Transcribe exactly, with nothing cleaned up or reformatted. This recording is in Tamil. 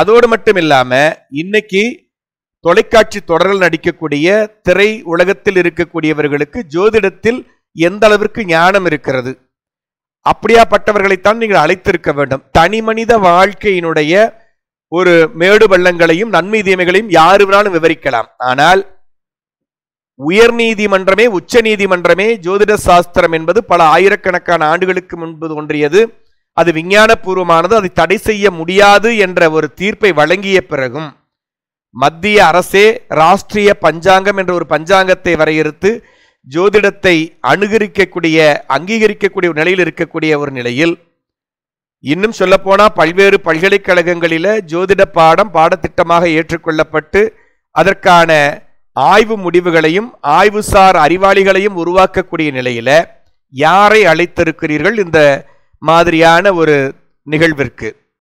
அதோடு மட்டும் இல்லாம இன்னைக்கு தொலைக்காட்சி தொடர்கள் நடிக்கக்கூடிய திரை உலகத்தில் இருக்கக்கூடியவர்களுக்கு ஜோதிடத்தில் எந்த அளவிற்கு ஞானம் இருக்கிறது, அப்படியாப்பட்டவர்களைத்தான் நீங்கள் அழைத்திருக்க வேண்டும். தனி மனித வாழ்க்கையினுடைய ஒரு மேடு பள்ளங்களையும் நன்மை தீமைகளையும் யாரு வேணாலும் விவரிக்கலாம். ஆனால் உயர் நீதிமன்றமே உச்ச நீதிமன்றமே ஜோதிட சாஸ்திரம் என்பது பல ஆயிரக்கணக்கான ஆண்டுகளுக்கு முன்பு தோன்றியது. அது விஞ்ஞானபூர்வமானது, அதை தடை செய்ய முடியாது என்ற ஒரு தீர்ப்பை வழங்கிய பிறகும் மத்திய அரசே ராஷ்டிரிய பஞ்சாங்கம் என்ற ஒரு பஞ்சாங்கத்தை வரையறுத்து ஜோதிடத்தை அணுகரிக்கக்கூடிய அங்கீகரிக்கக்கூடிய நிலையில் இருக்கக்கூடிய ஒரு நிலையில், இன்னும் சொல்லப்போனால் பல்வேறு பல்கலைக்கழகங்களில் ஜோதிட பாடம் பாடத்திட்டமாக ஏற்றுக்கொள்ளப்பட்டு அதற்கான ஆய்வு முடிவுகளையும் ஆய்வுசார் அறிவாளிகளையும் உருவாக்கக்கூடிய நிலையில் யாரை அழைத்திருக்கிறீர்கள் இந்த மாதிரியான ஒரு நிகழ்விற்கு?